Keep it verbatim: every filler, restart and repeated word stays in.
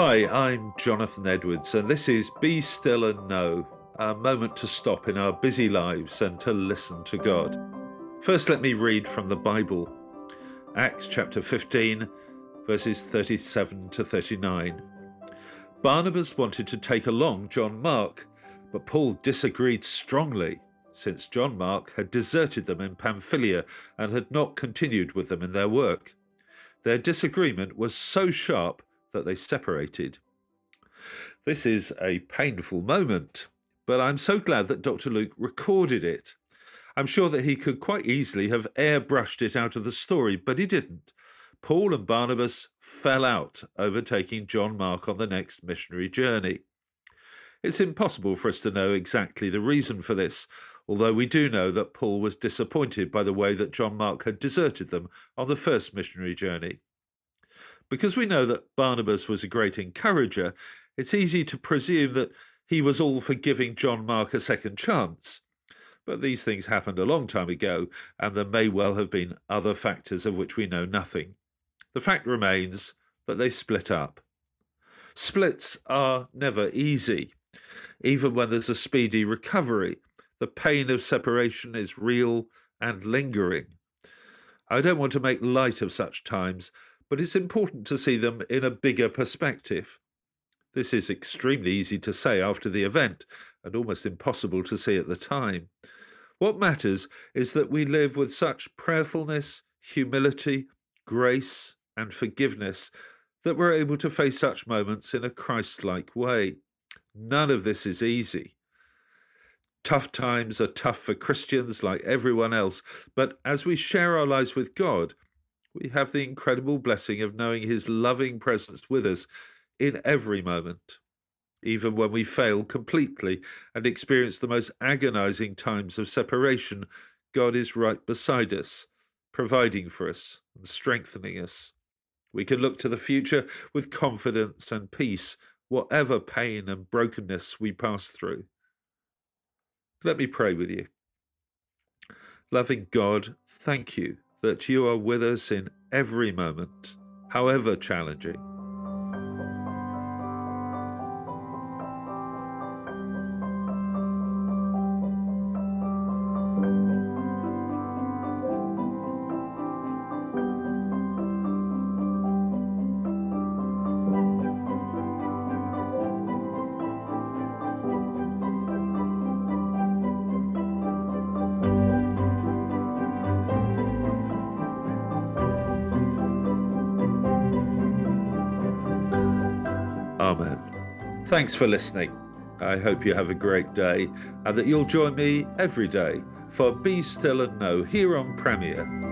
Hi, I'm Jonathan Edwards, and this is Be Still and Know, a moment to stop in our busy lives and to listen to God. First, let me read from the Bible, Acts chapter fifteen, verses thirty-seven to thirty-nine. Barnabas wanted to take along John Mark, but Paul disagreed strongly, since John Mark had deserted them in Pamphylia and had not continued with them in their work. Their disagreement was so sharp that they separated. This is a painful moment, but I'm so glad that Doctor Luke recorded it. I'm sure that he could quite easily have airbrushed it out of the story, but he didn't. Paul and Barnabas fell out over taking John Mark on the next missionary journey. It's impossible for us to know exactly the reason for this, although we do know that Paul was disappointed by the way that John Mark had deserted them on the first missionary journey. Because we know that Barnabas was a great encourager, it's easy to presume that he was all for giving John Mark a second chance. But these things happened a long time ago, and there may well have been other factors of which we know nothing. The fact remains that they split up. Splits are never easy. Even when there's a speedy recovery, the pain of separation is real and lingering. I don't want to make light of such times, but it's important to see them in a bigger perspective. This is extremely easy to say after the event, and almost impossible to see at the time. What matters is that we live with such prayerfulness, humility, grace, and forgiveness that we're able to face such moments in a Christ-like way. None of this is easy. Tough times are tough for Christians like everyone else, but as we share our lives with God, we have the incredible blessing of knowing his loving presence with us in every moment, even when we fail completely and experience the most agonizing times of separation. God is right beside us, providing for us and strengthening us. We can look to the future with confidence and peace, whatever pain and brokenness we pass through. Let me pray with you. Loving God, thank you that you are with us in every moment, however challenging. Amen. Thanks for listening. I hope you have a great day and that you'll join me every day for Be Still and Know here on Premier.